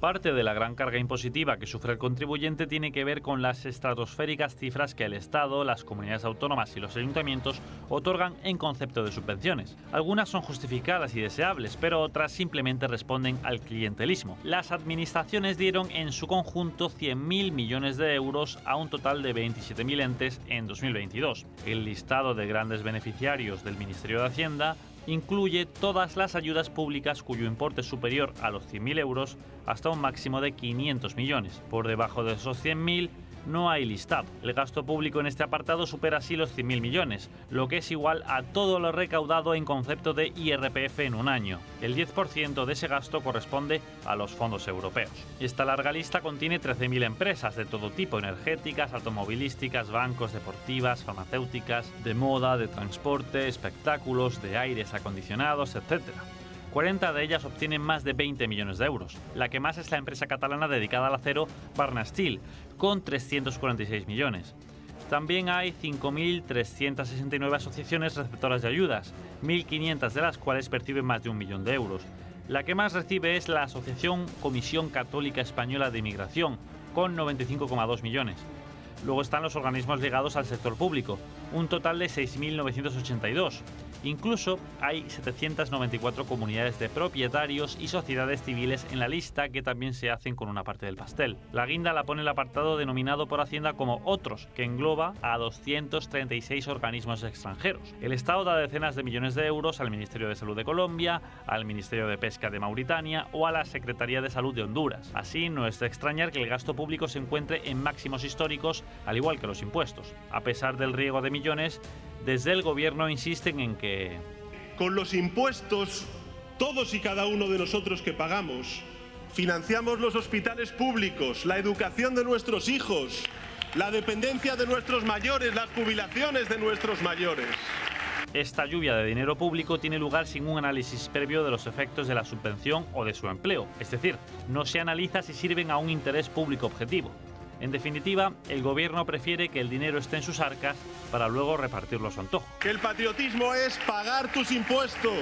Parte de la gran carga impositiva que sufre el contribuyente tiene que ver con las estratosféricas cifras que el Estado, las comunidades autónomas y los ayuntamientos otorgan en concepto de subvenciones. Algunas son justificadas y deseables, pero otras simplemente responden al clientelismo. Las administraciones dieron en su conjunto 100.000 millones de euros a un total de 27.000 entes en 2022. El listado de grandes beneficiarios del Ministerio de Hacienda incluye todas las ayudas públicas cuyo importe es superior a los 100.000 euros hasta un máximo de 500 millones. Por debajo de esos 100.000 no hay listado. El gasto público en este apartado supera así los 100.000 millones, lo que es igual a todo lo recaudado en concepto de IRPF en un año. El 10% de ese gasto corresponde a los fondos europeos. Esta larga lista contiene 13.000 empresas de todo tipo, energéticas, automovilísticas, bancos, deportivas, farmacéuticas, de moda, de transporte, espectáculos, de aires acondicionados, etc. 40 de ellas obtienen más de 20 millones de euros. La que más es la empresa catalana dedicada al acero Barna Steel, con 346 millones. También hay 5.369 asociaciones receptoras de ayudas, 1.500 de las cuales perciben más de 1 millón de euros. La que más recibe es la Asociación Comisión Católica Española de Inmigración, con 95,2 millones. Luego están los organismos ligados al sector público, un total de 6.982. Incluso hay 794 comunidades de propietarios y sociedades civiles en la lista que también se hacen con una parte del pastel. La guinda la pone el apartado denominado por Hacienda como Otros, que engloba a 236 organismos extranjeros. El Estado da decenas de millones de euros al Ministerio de Salud de Colombia, al Ministerio de Pesca de Mauritania o a la Secretaría de Salud de Honduras. Así, no es de extrañar que el gasto público se encuentre en máximos históricos, al igual que los impuestos. A pesar del riego de millones, desde el Gobierno insisten en que con los impuestos, todos y cada uno de nosotros que pagamos, financiamos los hospitales públicos, la educación de nuestros hijos, la dependencia de nuestros mayores, las jubilaciones de nuestros mayores. Esta lluvia de dinero público tiene lugar sin un análisis previo de los efectos de la subvención o de su empleo, es decir, no se analiza si sirven a un interés público objetivo. En definitiva, el Gobierno prefiere que el dinero esté en sus arcas para luego repartirlo a su antojo. El patriotismo es pagar tus impuestos.